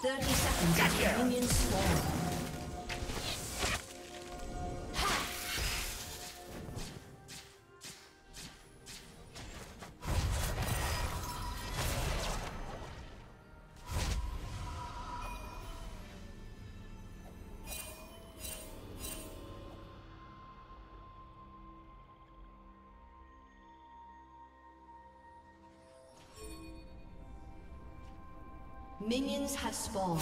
30 seconds until minions spawn. Minions have spawned.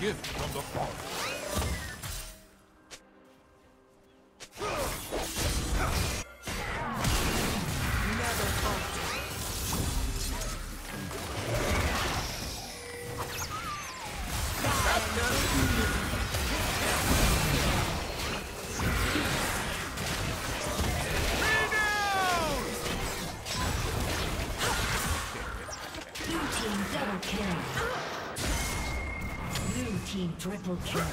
Gift from the Father. Triple kill.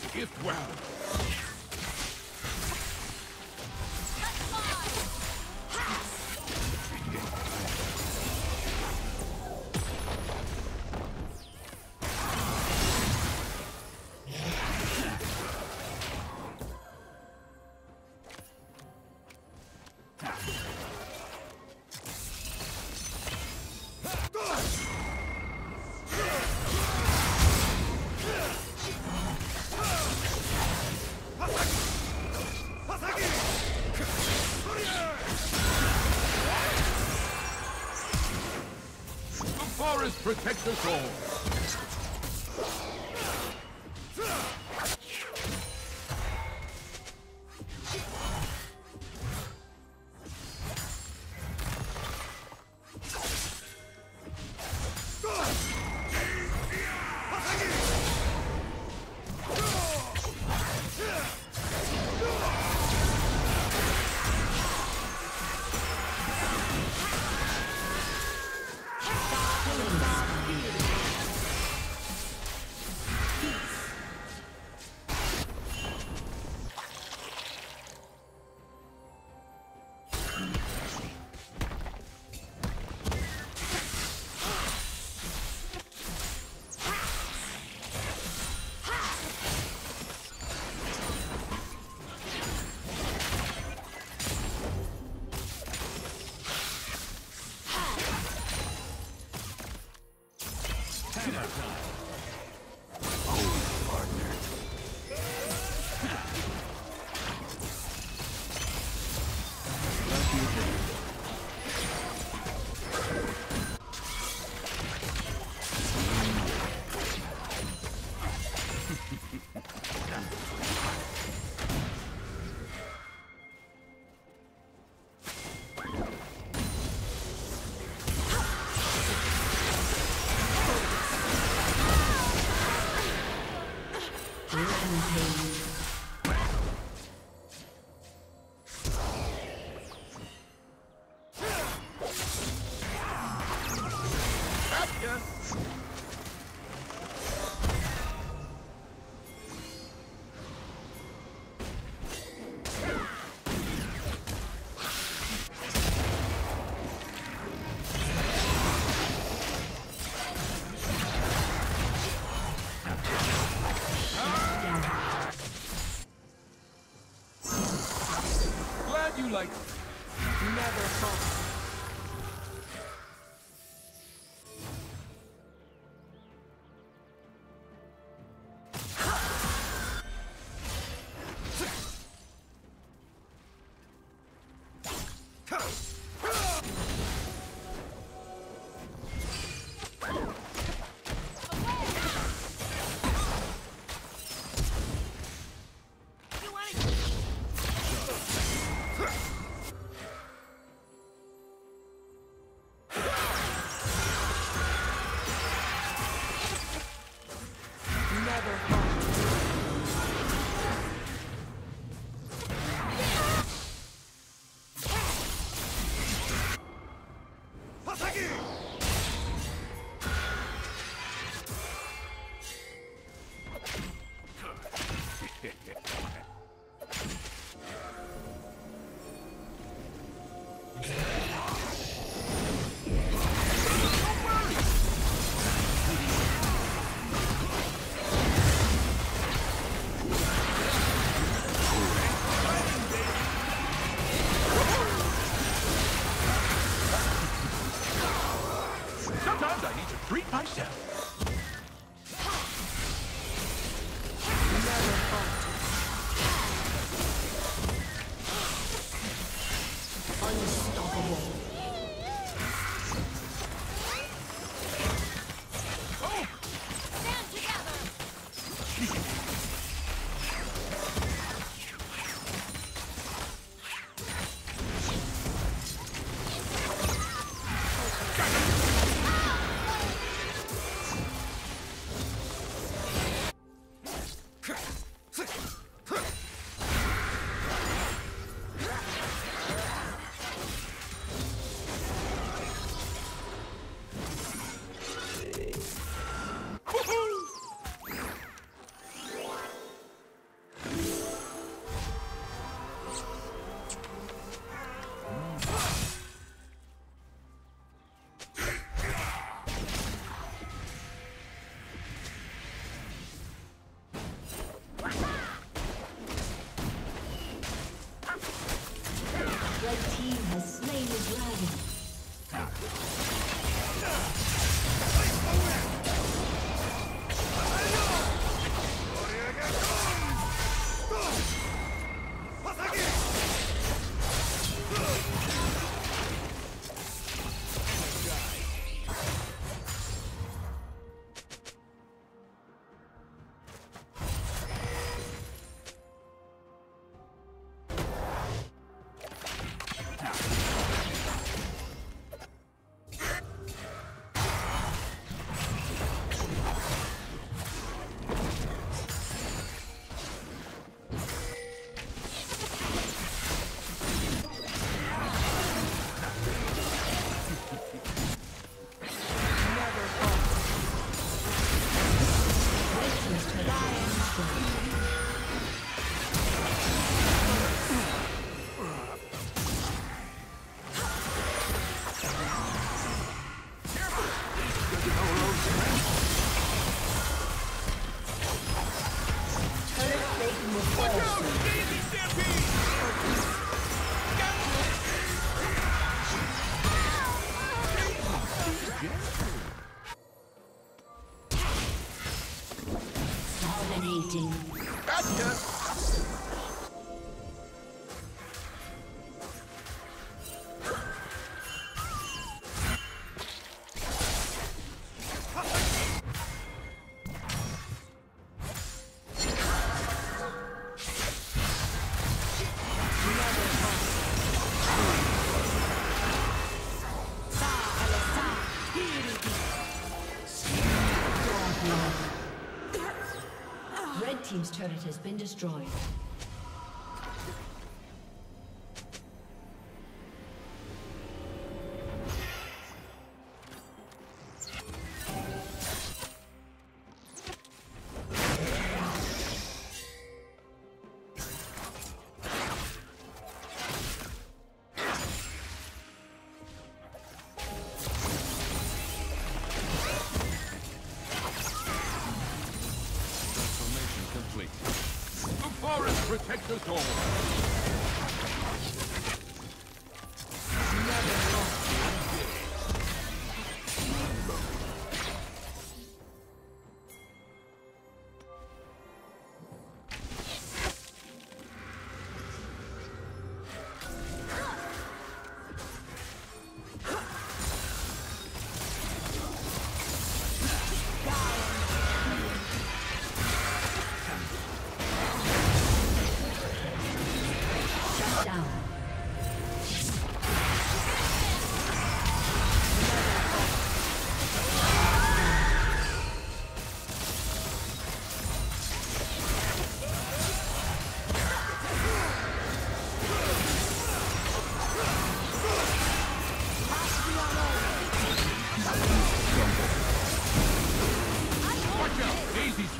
this gift well. Protect us all. Like never thought. Dominating. Team's turret has been destroyed. Protect us all.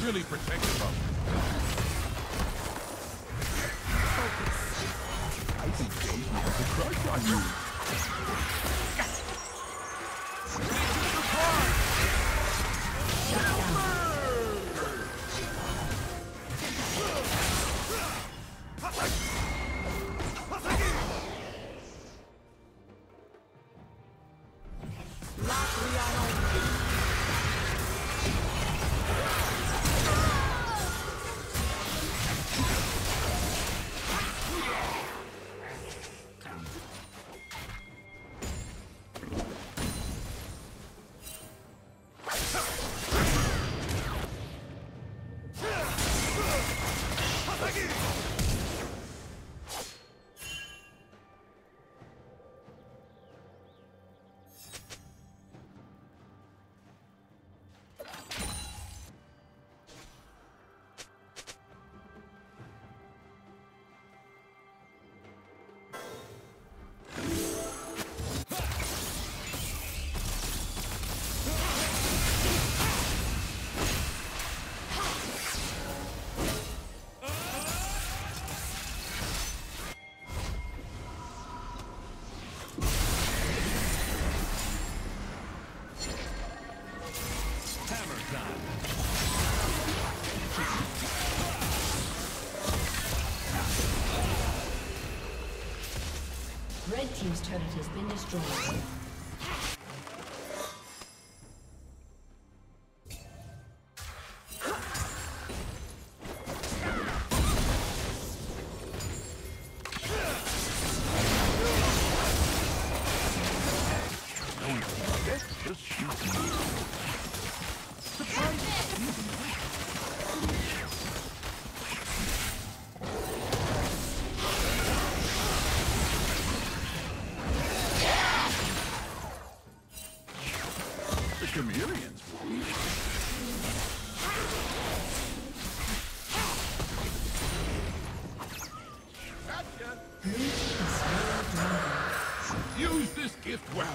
Really protective of them. I think Daisy has a crush on you. Red team's turret has been destroyed. Use this gift well.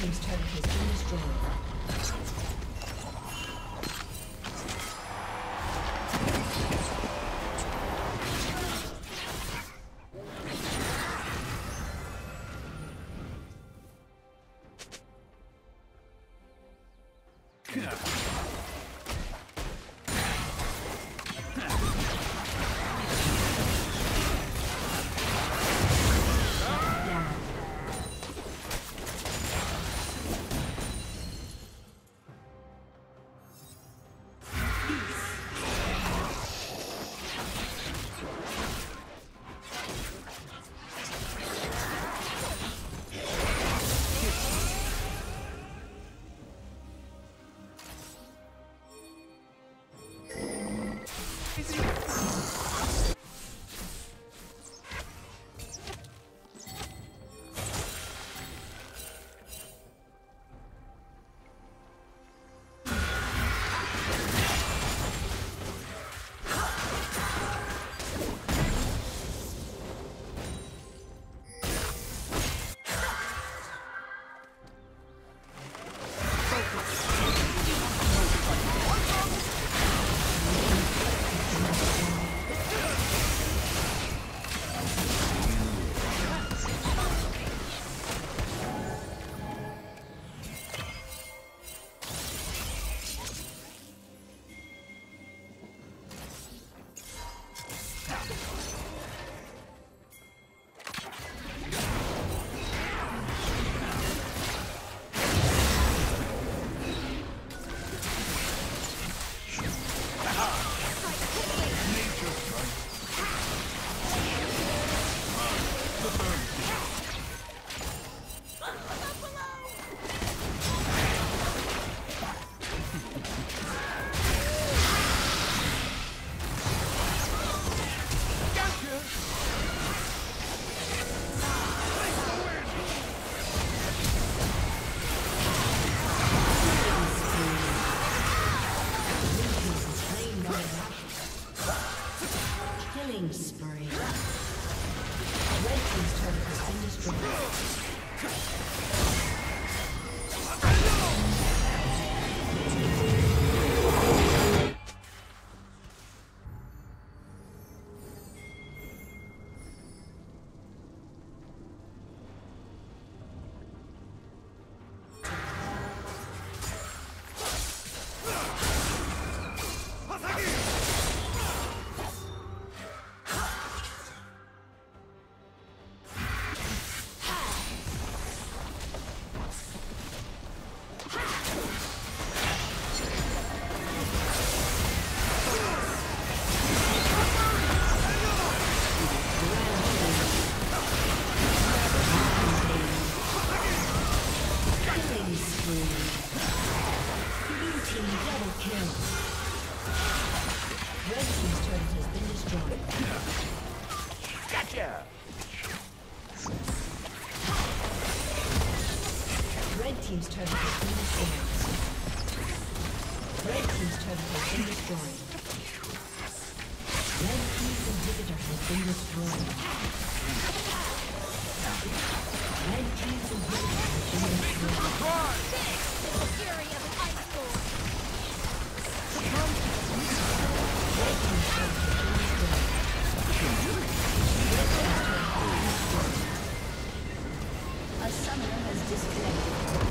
team's turret has been destroyed. A summoner has disconnected.